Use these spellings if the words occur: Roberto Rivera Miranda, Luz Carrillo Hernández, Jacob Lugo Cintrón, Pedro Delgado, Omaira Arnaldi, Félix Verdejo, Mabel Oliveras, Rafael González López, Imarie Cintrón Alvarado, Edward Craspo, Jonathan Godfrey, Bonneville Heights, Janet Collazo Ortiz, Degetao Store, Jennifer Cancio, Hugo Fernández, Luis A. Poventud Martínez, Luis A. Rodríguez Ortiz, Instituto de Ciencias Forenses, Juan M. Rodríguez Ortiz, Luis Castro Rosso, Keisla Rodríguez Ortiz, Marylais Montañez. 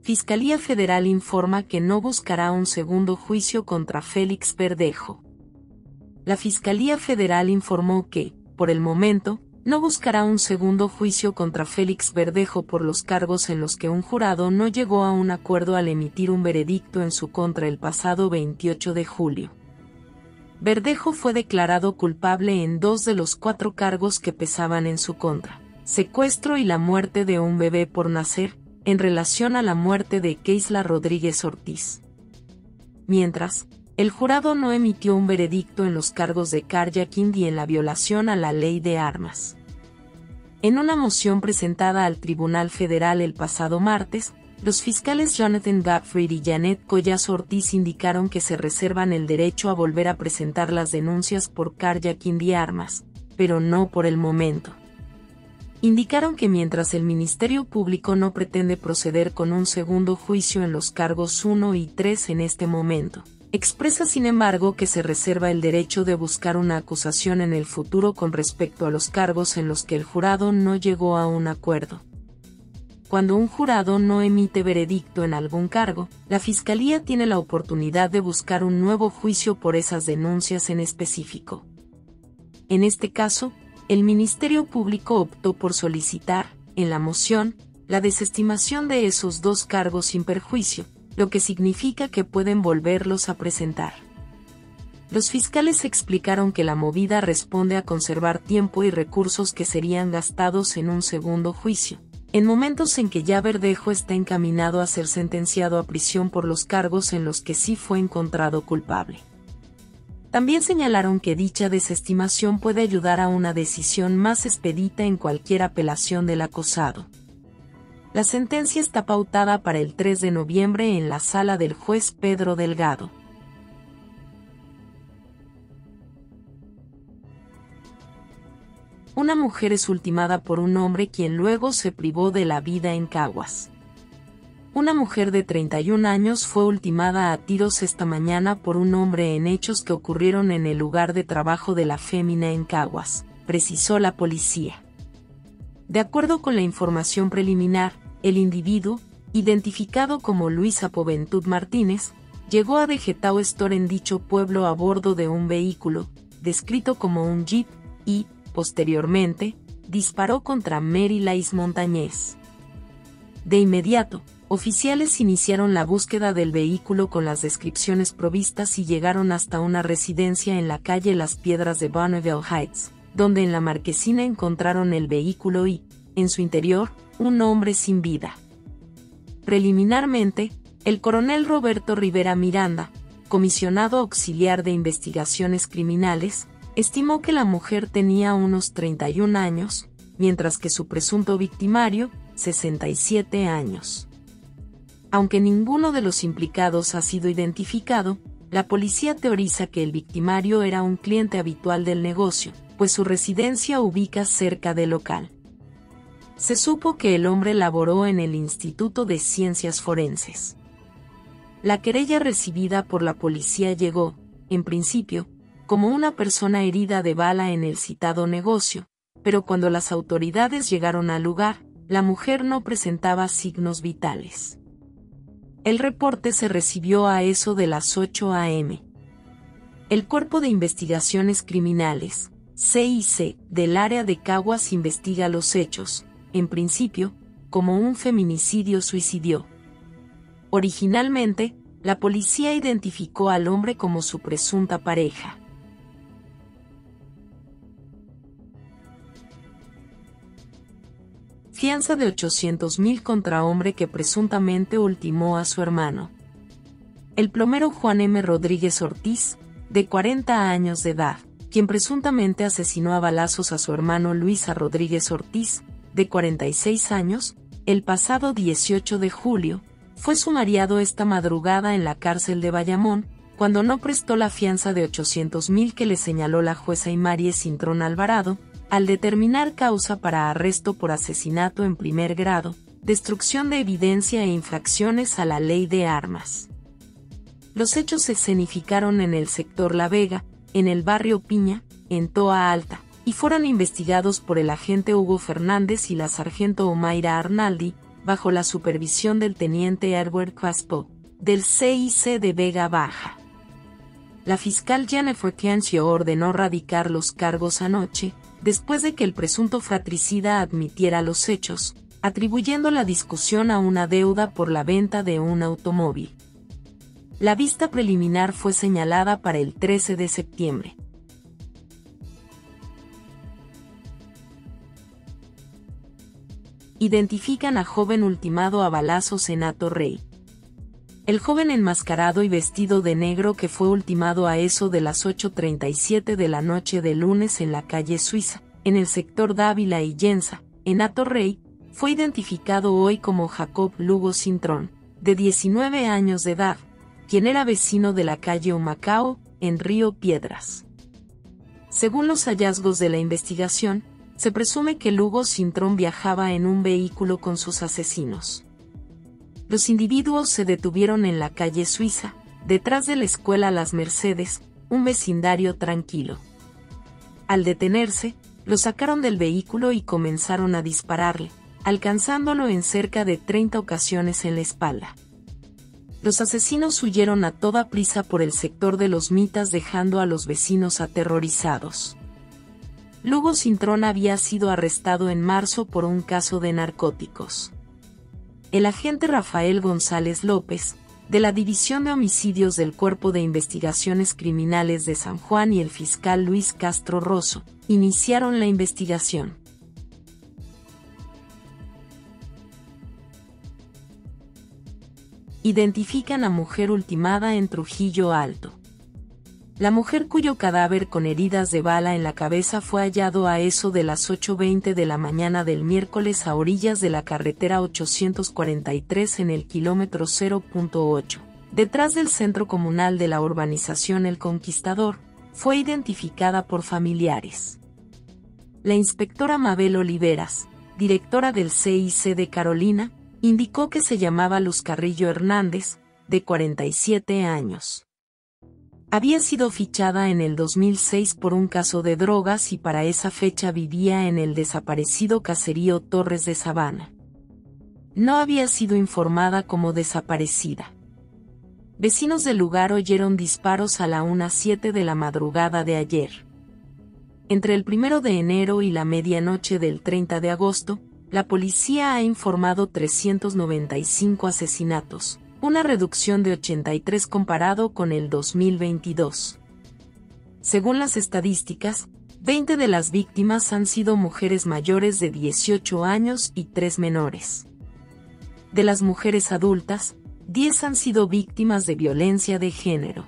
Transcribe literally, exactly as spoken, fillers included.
Fiscalía Federal informa que no buscará un segundo juicio contra Félix Verdejo. La Fiscalía Federal informó que, por el momento, no buscará un segundo juicio contra Félix Verdejo por los cargos en los que un jurado no llegó a un acuerdo al emitir un veredicto en su contra el pasado veintiocho de julio. Verdejo fue declarado culpable en dos de los cuatro cargos que pesaban en su contra: secuestro y la muerte de un bebé por nacer, en relación a la muerte de Keisla Rodríguez Ortiz. Mientras, el jurado no emitió un veredicto en los cargos de carjacking y en la violación a la ley de armas. En una moción presentada al Tribunal Federal el pasado martes, los fiscales Jonathan Godfrey y Janet Collazo Ortiz indicaron que se reservan el derecho a volver a presentar las denuncias por carjacking y armas, pero no por el momento. Indicaron que mientras el Ministerio Público no pretende proceder con un segundo juicio en los cargos uno y tres en este momento, expresa sin embargo que se reserva el derecho de buscar una acusación en el futuro con respecto a los cargos en los que el jurado no llegó a un acuerdo. Cuando un jurado no emite veredicto en algún cargo, la Fiscalía tiene la oportunidad de buscar un nuevo juicio por esas denuncias en específico. En este caso, el Ministerio Público optó por solicitar, en la moción, la desestimación de esos dos cargos sin perjuicio, lo que significa que pueden volverlos a presentar. Los fiscales explicaron que la movida responde a conservar tiempo y recursos que serían gastados en un segundo juicio, en momentos en que ya Verdejo está encaminado a ser sentenciado a prisión por los cargos en los que sí fue encontrado culpable. También señalaron que dicha desestimación puede ayudar a una decisión más expedita en cualquier apelación del acusado. La sentencia está pautada para el tres de noviembre en la sala del juez Pedro Delgado. Una mujer es ultimada por un hombre quien luego se privó de la vida en Caguas. Una mujer de treinta y un años fue ultimada a tiros esta mañana por un hombre en hechos que ocurrieron en el lugar de trabajo de la fémina en Caguas, precisó la policía. De acuerdo con la información preliminar, el individuo, identificado como Luis A. Poventud Martínez, llegó a Degetao Store en dicho pueblo a bordo de un vehículo, descrito como un jeep, y, posteriormente, disparó contra Marylais Montañez. De inmediato, oficiales iniciaron la búsqueda del vehículo con las descripciones provistas y llegaron hasta una residencia en la calle Las Piedras de Bonneville Heights, donde en la marquesina encontraron el vehículo y, en su interior, un hombre sin vida. Preliminarmente, el coronel Roberto Rivera Miranda, comisionado auxiliar de investigaciones criminales, estimó que la mujer tenía unos treinta y un años, mientras que su presunto victimario, sesenta y siete años. Aunque ninguno de los implicados ha sido identificado, la policía teoriza que el victimario era un cliente habitual del negocio, pues su residencia ubica cerca del local. Se supo que el hombre laboró en el Instituto de Ciencias Forenses. La querella recibida por la policía llegó, en principio, como una persona herida de bala en el citado negocio, pero cuando las autoridades llegaron al lugar, la mujer no presentaba signos vitales. El reporte se recibió a eso de las ocho a m El Cuerpo de Investigaciones Criminales, C I C, del área de Caguas investiga los hechos, en principio, como un feminicidio-suicidio. Originalmente, la policía identificó al hombre como su presunta pareja. Fianza de ochocientos mil contra hombre que presuntamente ultimó a su hermano. El plomero Juan M. Rodríguez Ortiz, de cuarenta años de edad, quien presuntamente asesinó a balazos a su hermano Luis A. Rodríguez Ortiz, de cuarenta y seis años, el pasado dieciocho de julio, fue sumariado esta madrugada en la cárcel de Bayamón, cuando no prestó la fianza de ochocientos mil que le señaló la jueza Imarie Cintrón Alvarado, al determinar causa para arresto por asesinato en primer grado, destrucción de evidencia e infracciones a la ley de armas. Los hechos se escenificaron en el sector La Vega, en el barrio Piña, en Toa Alta, y fueron investigados por el agente Hugo Fernández y la sargento Omaira Arnaldi, bajo la supervisión del teniente Edward Craspo, del C I C de Vega Baja. La fiscal Jennifer Cancio ordenó radicar los cargos anoche, después de que el presunto fratricida admitiera los hechos, atribuyendo la discusión a una deuda por la venta de un automóvil. La vista preliminar fue señalada para el trece de septiembre. Identifican a joven ultimado a balazos en Atorrey. El joven enmascarado y vestido de negro que fue ultimado a eso de las ocho treinta y siete de la noche de lunes en la calle Suiza, en el sector Dávila y Llenza, en Atorrey, fue identificado hoy como Jacob Lugo Cintrón, de diecinueve años de edad, quien era vecino de la calle Humacao, en Río Piedras. Según los hallazgos de la investigación, se presume que Lugo Cintrón viajaba en un vehículo con sus asesinos. Los individuos se detuvieron en la calle Suiza, detrás de la escuela Las Mercedes, un vecindario tranquilo. Al detenerse, lo sacaron del vehículo y comenzaron a dispararle, alcanzándolo en cerca de treinta ocasiones en la espalda. Los asesinos huyeron a toda prisa por el sector de Los Mitas, dejando a los vecinos aterrorizados. Lugo Cintrón había sido arrestado en marzo por un caso de narcóticos. El agente Rafael González López, de la División de Homicidios del Cuerpo de Investigaciones Criminales de San Juan, y el fiscal Luis Castro Rosso iniciaron la investigación. Identifican a mujer ultimada en Trujillo Alto. La mujer, cuyo cadáver con heridas de bala en la cabeza fue hallado a eso de las ocho veinte de la mañana del miércoles a orillas de la carretera ochocientos cuarenta y tres en el kilómetro cero punto ocho, detrás del centro comunal de la urbanización El Conquistador, fue identificada por familiares. La inspectora Mabel Oliveras, directora del C I C de Carolina, indicó que se llamaba Luz Carrillo Hernández, de cuarenta y siete años. Había sido fichada en el dos mil seis por un caso de drogas y para esa fecha vivía en el desaparecido caserío Torres de Sabana. No había sido informada como desaparecida. Vecinos del lugar oyeron disparos a la una cero siete de la madrugada de ayer. Entre el primero de enero y la medianoche del treinta de agosto, la policía ha informado trescientos noventa y cinco asesinatos, una reducción de ochenta y tres comparado con el dos mil veintidós. Según las estadísticas, veinte de las víctimas han sido mujeres mayores de dieciocho años y tres menores. De las mujeres adultas, diez han sido víctimas de violencia de género.